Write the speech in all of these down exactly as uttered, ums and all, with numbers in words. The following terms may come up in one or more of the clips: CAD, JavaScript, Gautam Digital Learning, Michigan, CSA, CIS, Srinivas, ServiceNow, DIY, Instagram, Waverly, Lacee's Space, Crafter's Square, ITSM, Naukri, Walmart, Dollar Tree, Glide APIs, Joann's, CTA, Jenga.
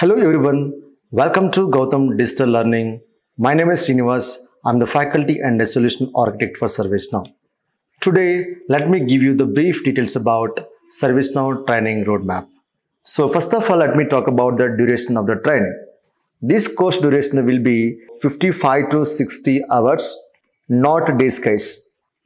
Hello everyone, welcome to Gautam Digital Learning. My name is Srinivas. I'm the faculty and a solution architect for ServiceNow. Today, let me give you the brief details about ServiceNow training roadmap. So first of all, let me talk about the duration of the training. This course duration will be fifty-five to sixty hours, not days case.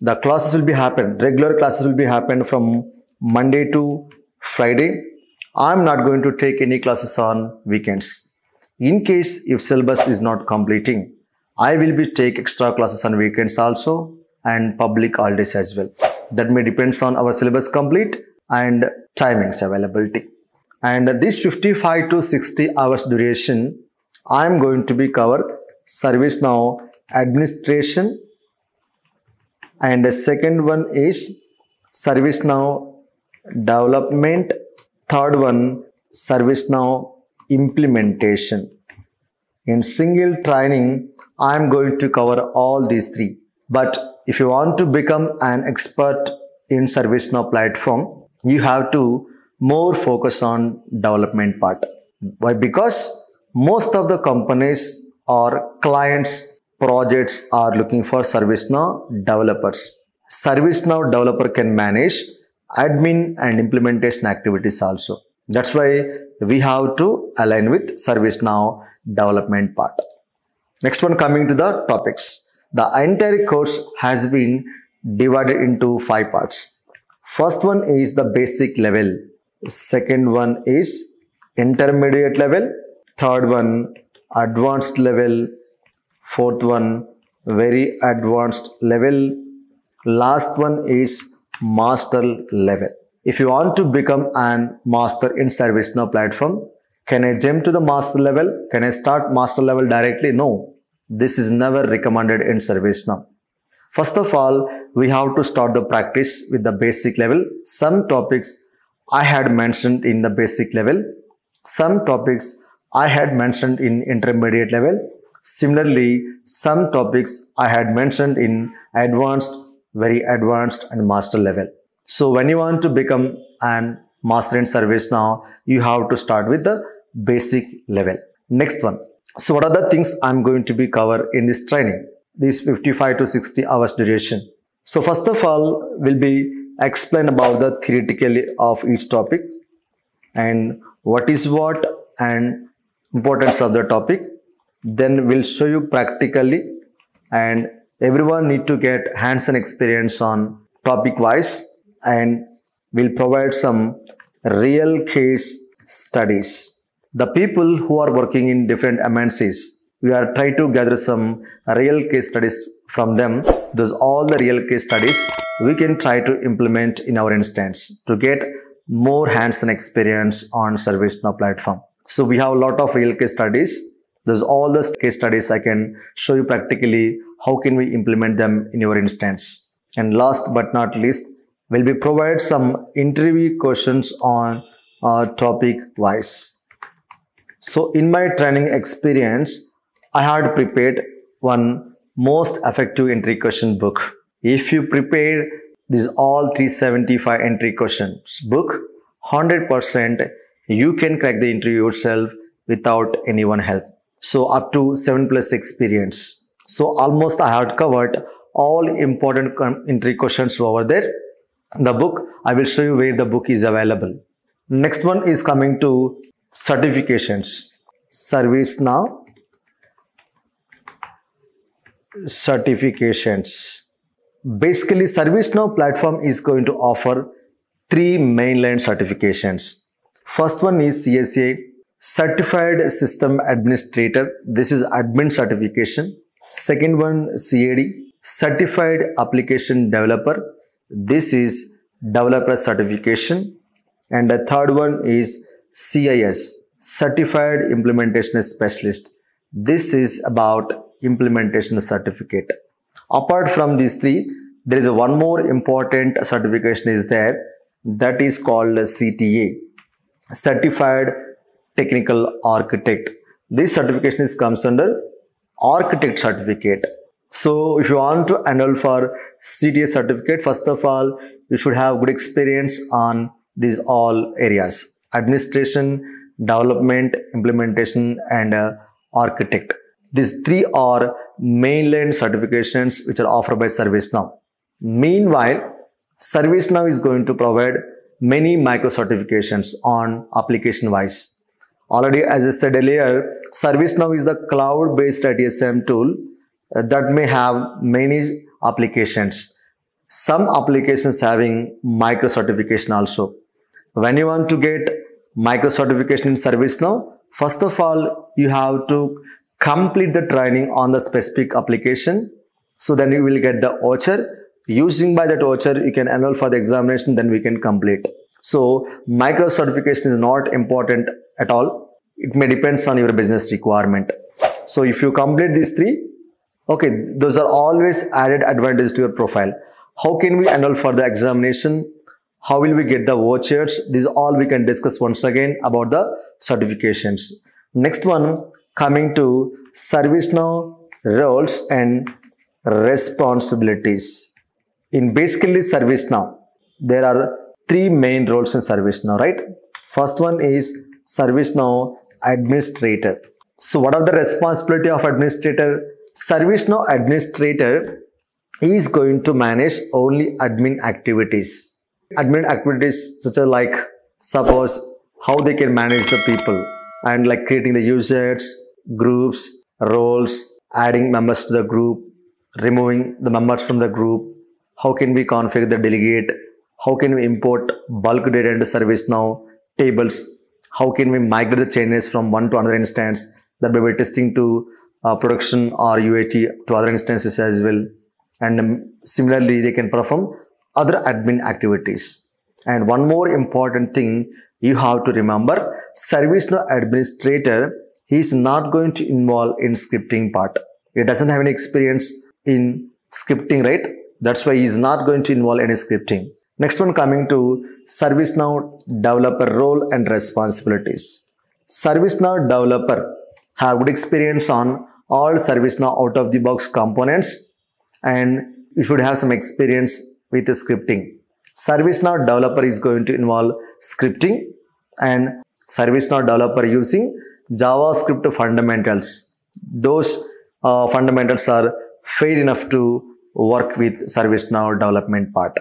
The classes will be happen, regular classes will be happen from Monday to Friday. I'm not going to take any classes on weekends. In case if syllabus is not completing, I will be take extra classes on weekends also and public holidays as well. That may depends on our syllabus complete and timings availability. And this fifty-five to sixty hours duration, I am going to be cover ServiceNow administration, and the second one is ServiceNow development, third one ServiceNow implementation. In single training, I am going to cover all these three. But if you want to become an expert in ServiceNow platform, you have to more focus on development part. Why? Because most of the companies or clients projects are looking for ServiceNow developers. ServiceNow developer can manage admin and implementation activities also. That's why we have to align with ServiceNow development part. Next one, coming to the topics. The entire course has been divided into five parts. First one is the basic level. Second one is intermediate level. Third one advanced level. Fourth one very advanced level. Last one is master level. If you want to become an master in ServiceNow platform, can I jump to the master level? Can I start master level directly? No, this is never recommended in ServiceNow. First of all, we have to start the practice with the basic level. Some topics I had mentioned in the basic level, some topics I had mentioned in intermediate level. Similarly, some topics I had mentioned in advanced, very advanced and master level. So when you want to become an master in ServiceNow, you have to start with the basic level. Next one. So what are the things I'm going to be covered in this training, this fifty-five to sixty hours duration? So first of all, will be explain about the theoretical of each topic and what is what and importance of the topic. Then we'll show you practically, and everyone need to get hands-on experience on topic wise, and we'll provide some real case studies. The people who are working in different M N Cs, we are trying to gather some real case studies from them. Those all the real case studies we can try to implement in our instance to get more hands-on experience on ServiceNow platform. So we have a lot of real case studies. Those all the case studies I can show you practically how can we implement them in your instance. And last but not least, will be provide some interview questions on uh, topic wise. So in my training experience, I had prepared one most effective entry question book. If you prepare these all three seventy-five entry questions book, one hundred percent you can crack the interview yourself without anyone help. So up to seven plus experience. So almost I had covered all important entry questions over there. The book, I will show you where the book is available. Next one is coming to certifications. ServiceNow certifications. Basically, ServiceNow platform is going to offer three mainline certifications. First one is C S A, Certified System Administrator. This is admin certification. Second one, C A D, Certified Application Developer. This is developer certification. And the third one is C I S, Certified Implementation Specialist. This is about implementation certificate. Apart from these three, there is a one more important certification is there, that is called C T A, Certified Technical Architect. This certification is comes under architect certificate. So if you want to enroll for C T A certificate, first of all, you should have good experience on these all areas: administration, development, implementation, and uh, architect. These three are mainline certifications which are offered by ServiceNow. Meanwhile, ServiceNow is going to provide many micro certifications on application wise. Already, as I said earlier, ServiceNow is the cloud-based I T S M tool that may have many applications. Some applications having micro certification also. When you want to get micro certification in ServiceNow, first of all, you have to complete the training on the specific application. So then you will get the voucher. Using by that voucher, you can enroll for the examination, then we can complete. So micro certification is not important at all. It may depends on your business requirement. So if you complete these three, okay, those are always added advantage to your profile. How can we enroll for the examination? How will we get the vouchers? This is all we can discuss once again about the certifications. Next one, coming to ServiceNow roles and responsibilities. In basically ServiceNow, there are three main roles in ServiceNow, right? First one is ServiceNow administrator. So what are the responsibility of administrator? ServiceNow administrator is going to manage only admin activities. Admin activities such as like, suppose how they can manage the people and like creating the users, groups, roles, adding members to the group, removing the members from the group, how can we configure the delegate, how can we import bulk data into ServiceNow, tables, how can we migrate the changes from one to another instance, that may be testing to Uh, production or U A T to other instances as well, and um, similarly they can perform other admin activities. And one more important thing you have to remember, ServiceNow administrator, he is not going to involve in scripting part. He doesn't have any experience in scripting, right? That's why he is not going to involve any scripting. Next one, coming to ServiceNow developer role and responsibilities. ServiceNow developer have good experience on all ServiceNow out-of-the-box components, and you should have some experience with the scripting. ServiceNow developer is going to involve scripting, and ServiceNow developer using JavaScript fundamentals. Those uh, fundamentals are fair enough to work with ServiceNow development part.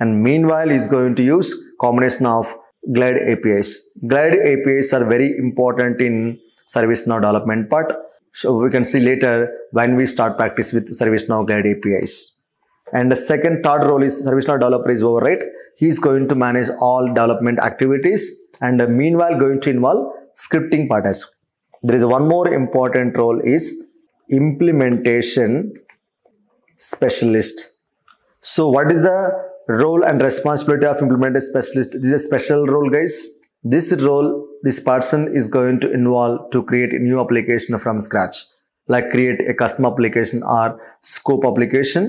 And meanwhile, is going to use combination of Glide A P Is. Glide A P Is are very important in ServiceNow development part. So we can see later when we start practice with ServiceNow Glide A P Is. And the second, third role is ServiceNow developer is over, right? He's going to manage all development activities and meanwhile going to involve scripting part as well. There is one more important role is implementation specialist. So what is the role and responsibility of implementation specialist? This is a special role, guys. This role, this person is going to involve to create a new application from scratch, like create a custom application or scope application.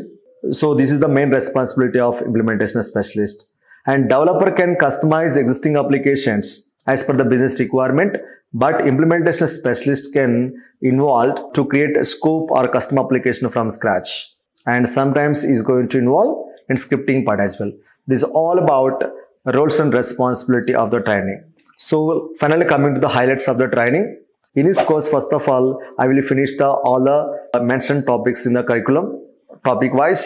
So this is the main responsibility of implementation specialist. And developer can customize existing applications as per the business requirement, but implementation specialist can involve to create a scope or custom application from scratch. And sometimes is going to involve in scripting part as well. This is all about roles and responsibility of the training. So finally, coming to the highlights of the training. In this course, first of all, I will finish the all the mentioned topics in the curriculum, topic wise.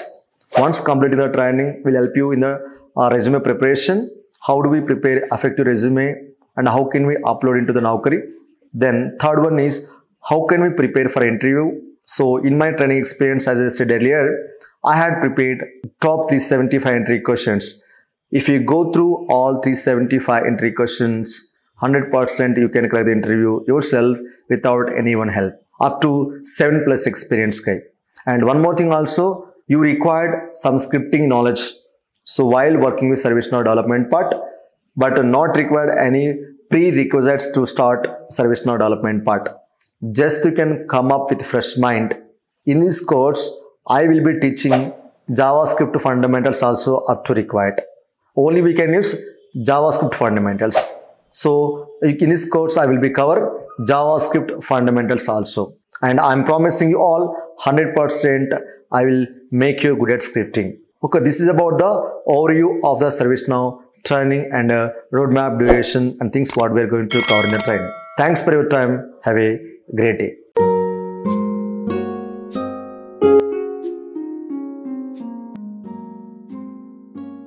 Once completing the training, will help you in the uh, resume preparation. How do we prepare effective resume and how can we upload into the Naukri? Then third one is how can we prepare for interview. So in my training experience, as I said earlier, I had prepared top three seventy-five entry questions. If you go through all three seventy-five entry questions, one hundred percent you can crack the interview yourself without anyone help. Up to seven plus experience guy. And one more thing also, you required some scripting knowledge. So while working with ServiceNow development part, but not required any prerequisites to start ServiceNow development part. Just you can come up with fresh mind. In this course, I will be teaching JavaScript fundamentals also up to required. Only we can use JavaScript fundamentals. So in this course, I will be cover JavaScript fundamentals also. And I'm promising you all one hundred percent I will make you good at scripting. Okay, this is about the overview of the ServiceNow training and uh, roadmap duration and things what we are going to cover in the training. Thanks for your time. Have a great day.